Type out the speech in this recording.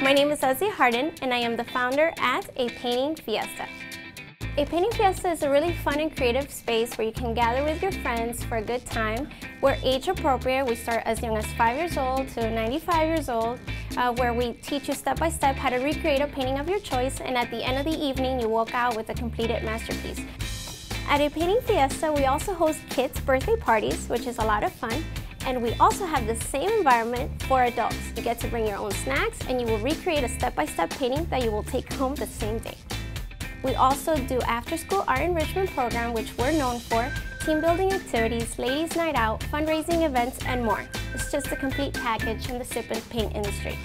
My name is Azzy Hardin and I am the founder at A Painting Fiesta. A Painting Fiesta is a really fun and creative space where you can gather with your friends for a good time. We're age appropriate. We start as young as 5 years old to 95 years old, where we teach you step by step how to recreate a painting of your choice, and at the end of the evening you walk out with a completed masterpiece. At A Painting Fiesta we also host kids' birthday parties, which is a lot of fun. And we also have the same environment for adults. You get to bring your own snacks and you will recreate a step-by-step painting that you will take home the same day. We also do after-school art enrichment program, which we're known for, team building activities, ladies night out, fundraising events, and more. It's just a complete package in the sip and paint industry.